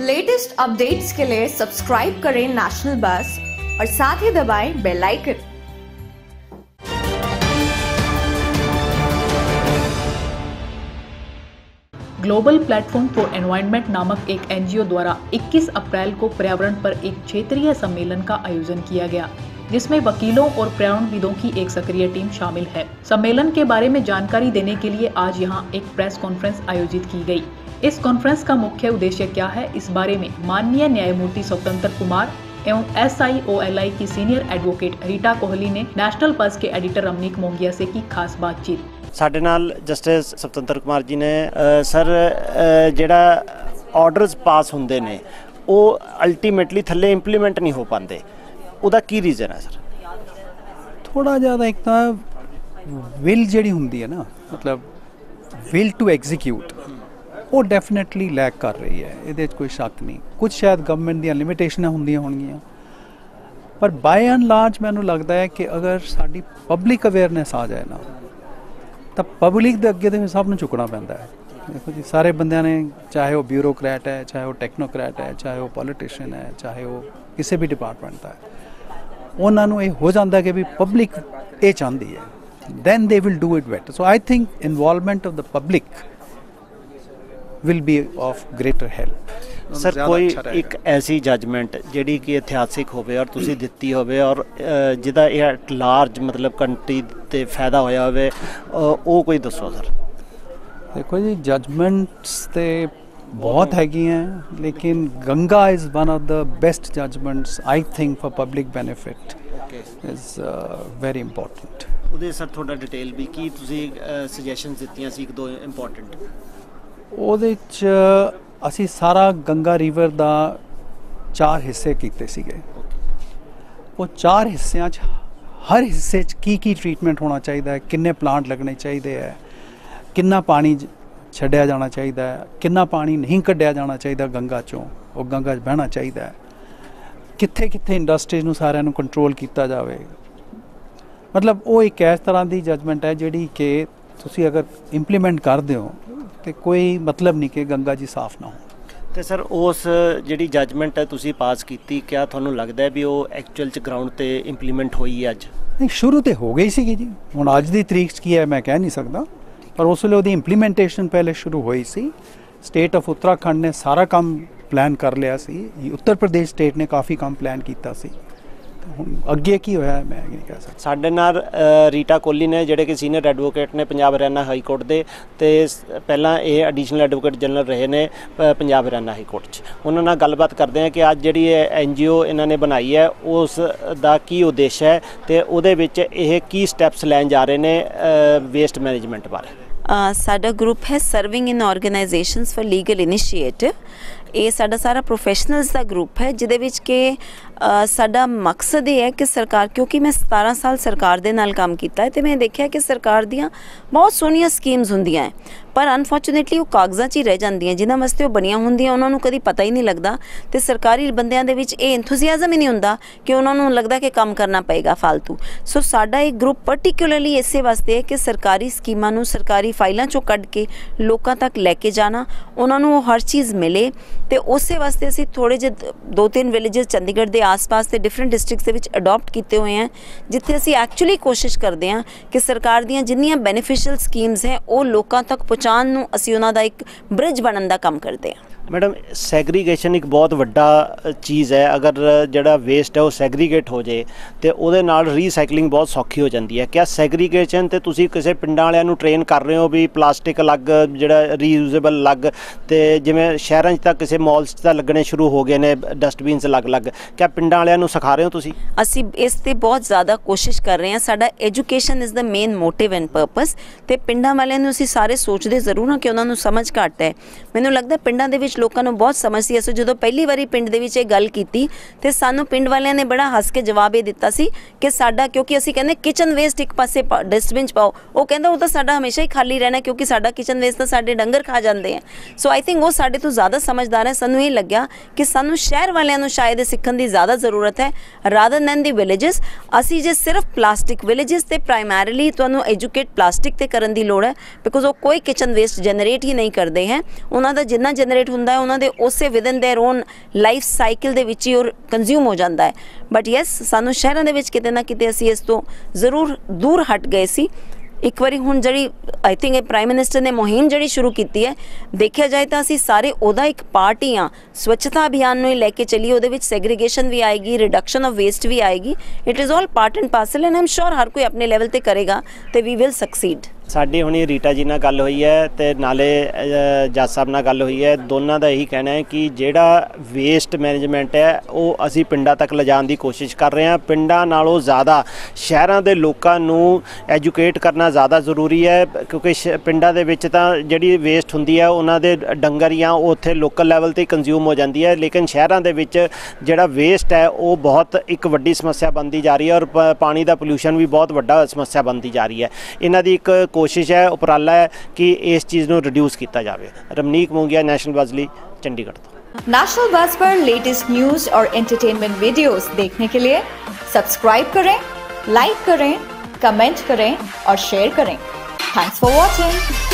Latest updates के लिए subscribe करें नेशनल बस और साथ ही दबाएं bell icon. Global platform for environment नामक एक एनजीओ द्वारा 21 अप्रैल को पर्यावरण पर एक क्षेत्रीय सम्मेलन का आयोजन किया गया, जिसमें वकीलों और पर्यावरणविदों की एक सक्रिय टीम शामिल है। सम्मेलन के बारे में जानकारी देने के लिए आज यहां एक प्रेस कॉन्फ्रेंस आयोजित की गई। इस कॉन्फ्रेंस का मुख्य उद्देश्य क्या है, इस बारे में माननीय न्यायमूर्ति स्वतंत्र कुमार एवं SIOLI की सीनियर एडवोकेट रीटा कोहली ने नेशनल बज़ के एडिटर रमनिक मोंगिया से की खास बातचीत। ਸਾਡੇ ਨਾਲ ਜਸਟਿਸ ਸਵਤੰਤਰ ਕੁਮਾਰ ਜੀ ਨੇ ਸਰ ਜਿਹੜਾ ਆਰਡਰਸ ਪਾਸ ਹੁੰਦੇ ਨੇ ਉਹ ਅਲਟੀਮੇਟਲੀ ਥੱਲੇ ਇੰਪਲੀਮੈਂਟ ਨਹੀਂ ਹੋ ਪਾਉਂਦੇ, ਉਹਦਾ ਕੀ ਰੀਜ਼ਨ ਹੈ ਸਰ? ਥੋੜਾ ਜਿਆਦਾ ਇੱਕ ਤਾਂ ਵਿਲ ਜਿਹੜੀ ਹੁੰਦੀ ਹੈ ਨਾ, ਮਤਲਬ ਵਿਲ ਟੂ ਐਗਜ਼ੀਕਿਊਟ, ਉਹ ਡੈਫੀਨਿਟਲੀ ਲੈਕ ਕਰ ਰਹੀ ਹੈ, ਇਹਦੇ 'ਚ ਕੋਈ ਸ਼ੱਕ ਨਹੀਂ। ਕੁਝ ਸ਼ਾਇਦ ਗਵਰਨਮੈਂਟ ਦੀਆਂ ਲਿਮਿਟੇਸ਼ਨਾਂ ਹੁੰਦੀਆਂ ਹੋਣਗੀਆਂ, ਪਰ ਬਾਏ ਐਂਡ ਲਾਰਜ ਮੈਨੂੰ ਲੱਗਦਾ ਹੈ ਕਿ ਅਗਰ ਸਾਡੀ ਪਬਲਿਕ ਅਵੇਅਰਨੈਸ ਆ ਜਾਏ ਨਾ ਤਾਂ ਪਬਲਿਕ ਦੇ ਅੱਗੇ ਤਾਂ ਸਭ ਨੂੰ ਝੁਕਣਾ ਪੈਂਦਾ ਹੈ। ਦੇਖੋ ਜੀ, ਸਾਰੇ ਬੰਦਿਆਂ ਨੇ, ਚਾਹੇ ਉਹ ਬਿਊਰੋਕਰੈਟ ਹੈ, ਚਾਹੇ ਉਹ ਟੈਕਨੋਕਰੈਟ ਹੈ, ਚਾਹੇ ਉਹ ਪੋਲੀਟੀਸ਼ੀਅਨ ਹੈ, ਚਾਹੇ ਉਹ ਕਿਸੇ ਵੀ ਡਿਪਾਰਟਮੈਂਟ ਦਾ ਹੈ, ਉਹਨਾਂ ਨੂੰ ਇਹ ਹੋ ਜਾਂਦਾ ਕਿ ਵੀ ਪਬਲਿਕ ਇਹ ਚਾਹੁੰਦੀ ਹੈ, then they will do it better. So I think involvement of the public will be of greater help. Sir कोई एक ऐसी जजमेंट जिहड़ी कि इतिहासिक होवे और तुसीं दित्ती होवे और जिहदा एट लार्ज मतलब कंट्री ते फायदा होया होवे, ओ कोई दसो सर। देखो जी, जजमेंट्स ते बहुत हैगी हैं, लेकिन Ganga is one of the best judgments I think for public benefit is very important. उहदे सर थोड़ा डिटेल भी की तुसीं सजेशनस दित्तियां सी, दो इंपॉर्टेंट ਉਹਦੇ 'ਚ ਅਸੀਂ ਸਾਰਾ ਗੰਗਾ ਰਿਵਰ ਦਾ 4 ਹਿੱਸੇ ਕੀਤੇ ਸੀਗੇ। ਉਹ 4 ਹਿੱਸਿਆਂ 'ਚ ਹਰ ਹਿੱਸੇ 'ਚ ਕੀ ਟ੍ਰੀਟਮੈਂਟ ਹੋਣਾ ਚਾਹੀਦਾ ਹੈ, ਕਿੰਨੇ ਪਲਾਂਟ ਲੱਗਣੇ ਚਾਹੀਦੇ ਹੈ, ਕਿੰਨਾ ਪਾਣੀ ਛੱਡਿਆ ਜਾਣਾ ਚਾਹੀਦਾ ਹੈ, ਕਿੰਨਾ ਪਾਣੀ ਨਹੀਂ ਕੱਢਿਆ ਜਾਣਾ ਚਾਹੀਦਾ ਗੰਗਾ 'ਚੋਂ, ਉਹ ਗੰਗਾ 'ਚ ਬਹਿਣਾ ਚਾਹੀਦਾ ਹੈ, ਕਿੱਥੇ ਕਿੱਥੇ ਇੰਡਸਟਰੀਜ਼ ਨੂੰ ਸਾਰਿਆਂ ਨੂੰ ਕੰਟਰੋਲ ਕੀਤਾ ਜਾਵੇ। ਮਤਲਬ ਉਹ ਇੱਕ ਇਸ ਤਰ੍ਹਾਂ ਦੀ ਜਜਮੈਂਟ ਹੈ ਜਿਹੜੀ ਕਿ ਤੁਸੀਂ ਅਗਰ ਇੰਪਲੀਮੈਂਟ ਕਰਦੇ ਹੋ तो कोई मतलब नहीं कि गंगा जी साफ ना हो। तो सर उस जी जजमेंट है तुसी पास की, क्या थानू लगता है भी वो एक्चुअल ग्राउंड पर इंप्लीमेंट हुई है? अज नहीं, शुरू तो हो गई सी जी, हुण अज की तरीक की है मैं कह नहीं सकता, पर उस वे वो इंप्लीमेंटेशन पहले शुरू हुई सी। स्टेट ऑफ उत्तराखंड ने सारा काम प्लैन कर लिया सी, उत्तर प्रदेश स्टेट ने काफ़ी काम प्लैन किया सी। अगे की होया है मैं नहीं कह सकता। साडे नाल रीटा कोहली ने जिहड़े कि सीनियर एडवोकेट ने पंजाब हरियाणा हाई कोर्ट दे, ते पहला ये एडिशनल एडवोकेट जनरल रहे ने पंजाब हरियाणा हाई कोर्ट च, उन्हां नाल गलबात करदे हैं कि अज जिहड़ी एन जी ओ इन्हां ने बनाई है उस दा की उद्देश्य है ते उहदे विच इह की स्टैप्स लैण जा रहे ने वेस्ट मैनेजमेंट बारे। साडा ग्रुप है serving in organisations for legal initiative, ये साडा सारा प्रोफेशनल्स का ग्रुप है, जिहदे विच के साडा मकसद ये है कि सरकार, क्योंकि मैं 17 साल सरकार दे नाल काम कीता है तो मैं देखिया कि सरकार दियां बहुत सोहणियां स्कीम्स हुंदियां है, पर अनफॉर्चुनेटली वो कागज़ां 'च ही रह जांदियां, जिन्हां वास्ते वो बणियां हुंदियां उन्हां नूं कदी पता ही नहीं लगदा, ते सरकारी बंदियां दे विच ये एंथूसियाज़म ही नहीं हुंदा कि उन्हां नूं लगदा कि काम करना पएगा फालतू। सो साडा इक ग्रुप पर्टिकुलरली इसे वास्ते है कि सरकारी स्कीमां नूं सरकारी फाइलां 'चों कढ के लोकां तक लैके जाना, उन्हां नूं हर चीज़ मिले, तो उस वास्ते असी थोड़े जे 2-3 विलेजेस चंडीगढ़ के आस पास के डिफरेंट डिस्ट्रिक्ट्स के विच अडॉप्ट किए हुए हैं, जिथे असी एक्चुअली कोशिश करते हैं कि सरकार दीयां जिन्नियां बेनीफिशियल स्कीम्स हैं वो लोगों तक पहुँचाउण नूं असी उन्हां दा एक ब्रिज बनन दा काम करते हैं। मैडम, सैग्रीगेशन एक बहुत वड्डा चीज़ है, अगर जड़ा वेस्ट है वो सैग्रीगेट हो जाए तो उहदे नाल रीसाइकलिंग बहुत सौखी हो जाती है। क्या सैग्रीगेशन तो तुसी किसी पिंडां वालियां नूं ट्रेन कर रहे हो भी प्लास्टिक अलग, जड़ा रीयूजेबल अलग, तो जिवें शहरां च तां किसी मॉल्स च तां लगने शुरू हो गए ने डस्टबिन्स अलग अलग, क्या पिंडां वालियां नूं सिखा रहे हो तुसी? असी इस ते बहुत ज़्यादा कोशिश कर रहे हैं, साडा education is the main motive and purpose, तो पिंडां वालियां नूं असी सारे सोचते जरूर हाँ कि उन्हां नूं समझ घट है, मैनूं लगदा पिंडां दे विच लोगों को बहुत समझ सी। असं जो पहली बारी पिंड के गल की तो सानू पिंड वाले ने बड़ा हस के जवाब ये दिता सी कि साडा, क्योंकि असी कहने किचन वेस्ट एक पासे डस्टबिन पाओ, वो कहता वो तो साडा हमेशा ही खाली रहना, क्योंकि साडा किचन वेस्ट तो साडे डंगर खा जाते हैं। सो आई थिंक वो साडे तो ज़्यादा समझदार है, सानू ये लग्या कि सानू शहर वालों शायद सीखने की ज़्यादा जरूरत है रादर दैन दी विलेजिस। असी जे सिर्फ प्लास्टिक विलेजिस ते प्राइमरली तुहानू एजुकेट प्लास्टिक ते करन दी लोड़ है, बिकॉज वो कोई किचन वेस्ट जनरेट ही नहीं करते हैं, उन्हों का जिन्ना जनरेट ਹੁੰਦਾ ਹੈ ਉਹਨਾਂ ਦੇ ਉਸੇ within their own life cycle ਦੇ ਵਿੱਚ ਹੀ ਉਹ ਕੰਜ਼ਿਊਮ ਹੋ ਜਾਂਦਾ ਹੈ। ਬਟ ਯੈਸ ਸਾਨੂੰ ਸ਼ਹਿਰਾਂ ਦੇ ਵਿੱਚ ਕਿਤੇ ਨਾ ਕਿਤੇ ਅਸੀਂ ਇਸ ਤੋਂ ਜ਼ਰੂਰ ਦੂਰ ਹਟ ਗਏ ਸੀ। एक बार हूँ जी आई थिंक प्राइम मिनिस्टर ने मुहिम जी शुरू की है, देखा जाए तो असी सारे वह एक पार्ट ही हाँ। स्वच्छता अभियान में लैके चलिए, वो सैग्रीगेशन भी आएगी, रिडक्शन ऑफ वेस्ट भी आएगी। It is all part and parcel and I am sure हर कोई अपने लैवल पर करेगा तो वी विल सक्सीड। साढ़े हुणी रीटा जी नाल गल हुई है तो नाले जज साहब नाल गल हुई है, दोनों का यही कहना है कि जिहड़ा वेस्ट मैनेजमेंट है वो असी पिंडां तक लिजाण दी कोशिश कर रहे हैं। पिंडां नालों ज़्यादा शहरां दे लोकां नूं एजुकेट करना ज़्यादा जरूरी है, क्योंकि पिंडां दे विच तां जिहड़ी वेस्ट हुंदी है उन्हां दे डंगर या उत्थे लोकल लैवल ते कंज्यूम हो जांदी है, लेकिन शहरां दे विच जिहड़ा वेस्ट है वो बहुत एक वड्डी समस्या बनदी जा रही है और पानी दा पोल्यूशन भी बहुत वड्डा समस्या बनदी जा रही है। इन्हां दी एक कोशिश है, उपराला है कि इस चीज़ को रिड्यूस किया जाए। रमनीक मोंगिया, नेशनल बज़ लिए, चंडीगढ़। नेशनल बज़ पर लेटेस्ट न्यूज़ और एंटरटेनमेंट वीडियोस देखने के लिए सब्सक्राइब करें, लाइक करें, कमेंट करें और शेयर करें। Thanks for watching.